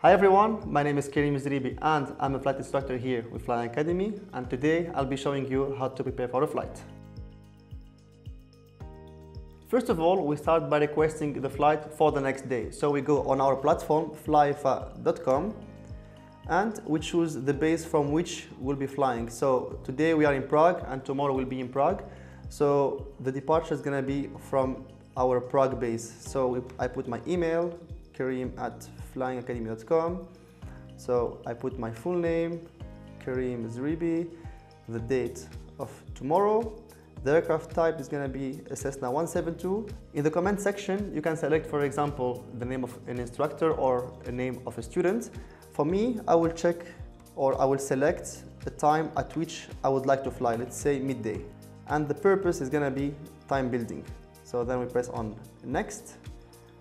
Hi everyone, my name is Karim Zribi and I'm a flight instructor here with Flying Academy, and today I'll be showing you how to prepare for a flight. First of all, we start by requesting the flight for the next day. So we go on our platform flyfa.com and we choose the base from which we'll be flying. So today we are in Prague and tomorrow we'll be in Prague. So the departure is going to be from our Prague base. So I put my email, karim@flyingacademy.com. So I put my full name, Karim Zribi, the date of tomorrow. The aircraft type is going to be a Cessna 172. In the comment section, you can select, for example, the name of an instructor or a name of a student. For me, I will check, or I will select the time at which I would like to fly, let's say midday. And the purpose is going to be time building. So then we press on next,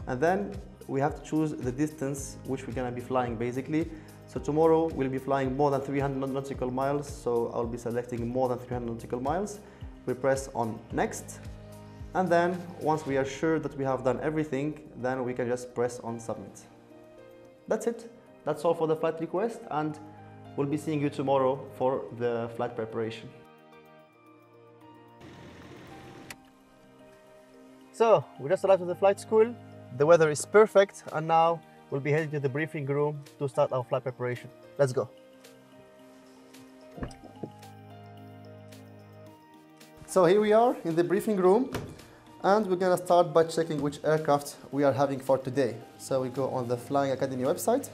and then we have to choose the distance which we're going to be flying basically. So tomorrow we'll be flying more than 300 nautical miles, so I'll be selecting more than 300 nautical miles. We press on next, and then once we are sure that we have done everything, then we can just press on submit. That's it. That's all for the flight request, and we'll be seeing you tomorrow for the flight preparation. So we just arrived at the flight school. The weather is perfect, and now we'll be heading to the briefing room to start our flight preparation. Let's go. So here we are in the briefing room, and we're going to start by checking which aircraft we are having for today. So we go on the Flying Academy website,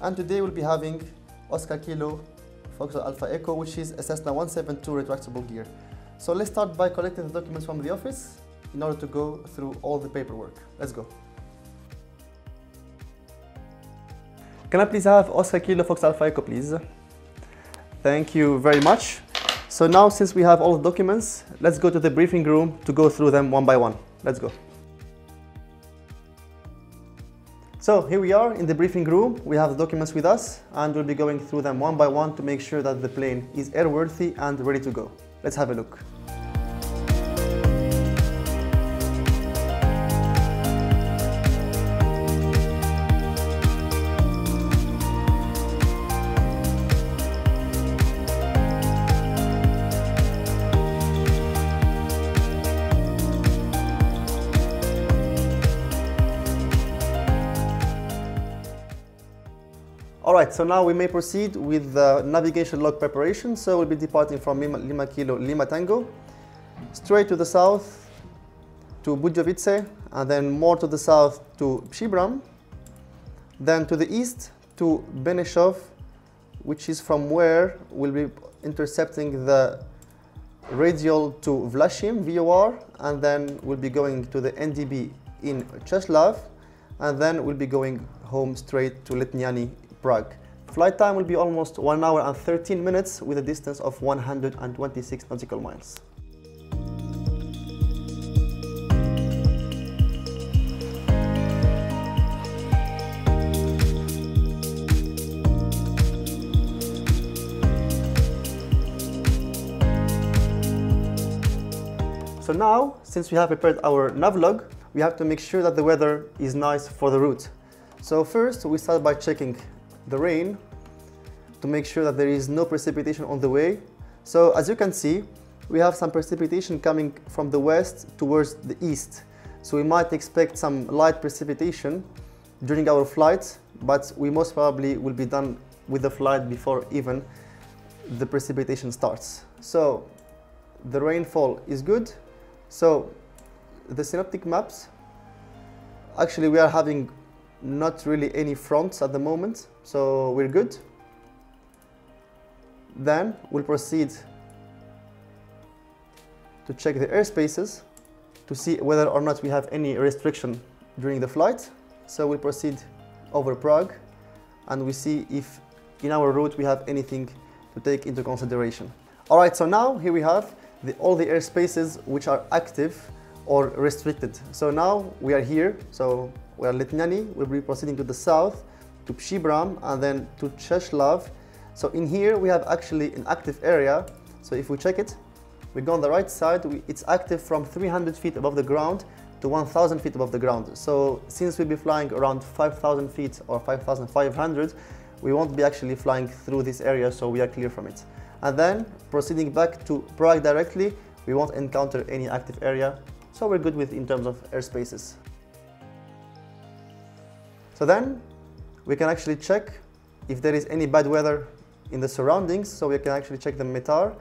and today we'll be having Oscar Kilo Fox Alpha Echo, which is a Cessna 172 retractable gear. So let's start by collecting the documents from the office in order to go through all the paperwork. Let's go. Can I please have Oscar Kilo Fox Alpha Echo, please? Thank you very much. So now, since we have all the documents, let's go to the briefing room to go through them one by one. Let's go. So here we are in the briefing room. We have the documents with us, and we'll be going through them one by one to make sure that the plane is airworthy and ready to go. Let's have a look. Alright, so now we may proceed with the navigation log preparation. So we'll be departing from Lima Kilo Lima Tango, straight to the south to Budějovice, and then more to the south to Příbram, then to the east to Benešov, which is from where we'll be intercepting the radial to Vlašim, V-O-R, and then we'll be going to the NDB in Čáslav, and then we'll be going home straight to Letňany, Prague. Flight time will be almost 1 hour and 13 minutes with a distance of 126 nautical miles. So now, since we have prepared our navlog, we have to make sure that the weather is nice for the route. So first we start by checking the rain to make sure that there is no precipitation on the way. So as you can see, we have some precipitation coming from the west towards the east. So we might expect some light precipitation during our flight, but we most probably will be done with the flight before even the precipitation starts. So the rainfall is good. So the synoptic maps, actually we are having not really any fronts at the moment, so we're good. Then we'll proceed to check the airspaces to see whether or not we have any restriction during the flight. So we'll proceed over Prague, and we see if in our route we have anything to take into consideration. All right, so now here we have all the airspaces which are active or restricted. So now we are here. So we are Letňany, we'll be proceeding to the south, to Příbram, and then to Čáslav. So in here we have actually an active area. So if we check it, we go on the right side, it's active from 300 feet above the ground to 1,000 feet above the ground. So since we'll be flying around 5,000 feet or 5,500, we won't be actually flying through this area, so we are clear from it. And then proceeding back to Prague directly, we won't encounter any active area, so we're good with in terms of airspaces. So then we can actually check if there is any bad weather in the surroundings, so we can actually check the METAR.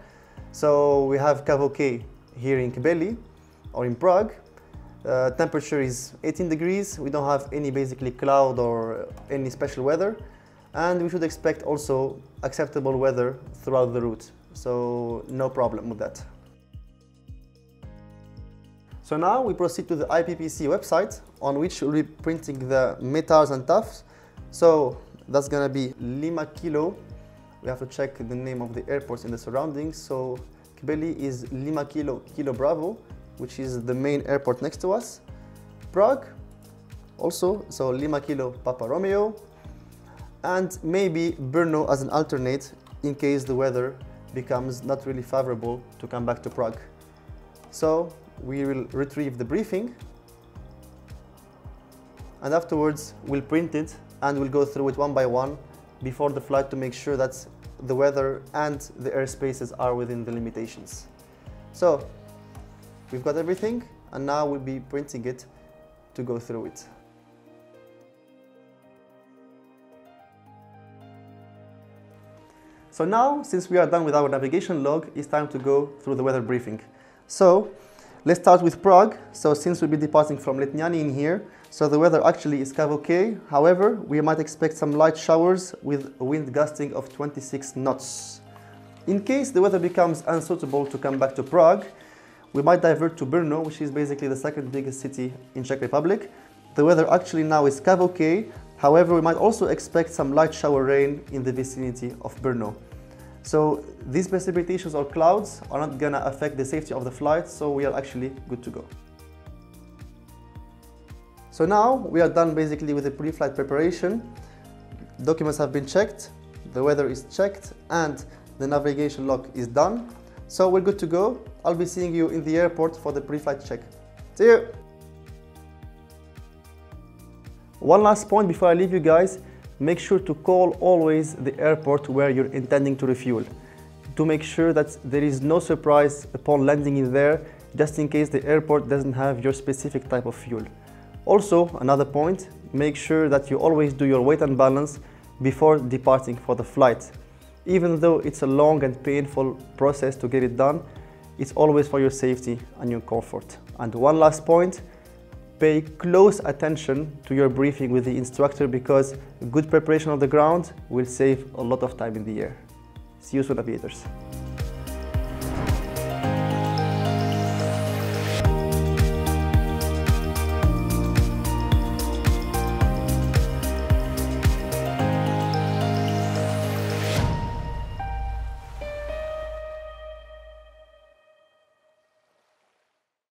So we have CAVOK here in Kibeli or in Prague. Temperature is 18 degrees. We don't have any basically cloud or any special weather. And we should expect also acceptable weather throughout the route. So no problem with that. So now we proceed to the IPPC website, on which we'll be printing the METARs and TAFs. So that's gonna be Lima Kilo. We have to check the name of the airports in the surroundings. So Kibeli is Lima Kilo, Kilo Bravo, which is the main airport next to us. Prague also, so Lima Kilo, Papa Romeo. And maybe Brno as an alternate in case the weather becomes not really favorable to come back to Prague. So we will retrieve the briefing. And afterwards, we'll print it and we'll go through it one by one before the flight to make sure that the weather and the airspaces are within the limitations. So we've got everything, and now we'll be printing it to go through it. So now, since we are done with our navigation log, it's time to go through the weather briefing. So let's start with Prague. So since we'll be departing from Letňany in here, so the weather actually is CAVOK. However, we might expect some light showers with wind gusting of 26 knots. In case the weather becomes unsuitable to come back to Prague, we might divert to Brno, which is basically the second biggest city in Czech Republic. The weather actually now is CAVOK. However, we might also expect some light shower rain in the vicinity of Brno. So these precipitations or clouds are not gonna affect the safety of the flight, so we are actually good to go. So now we are done basically with the pre-flight preparation. Documents have been checked, the weather is checked, and the navigation log is done. So we're good to go. I'll be seeing you in the airport for the pre-flight check. See you! One last point before I leave you guys. Make sure to call always the airport where you're intending to refuel to make sure that there is no surprise upon landing in there, just in case the airport doesn't have your specific type of fuel. Also, another point, make sure that you always do your weight and balance before departing for the flight. Even though it's a long and painful process to get it done, it's always for your safety and your comfort. And one last point, pay close attention to your briefing with the instructor, because good preparation of the ground will save a lot of time in the air. See you soon, aviators.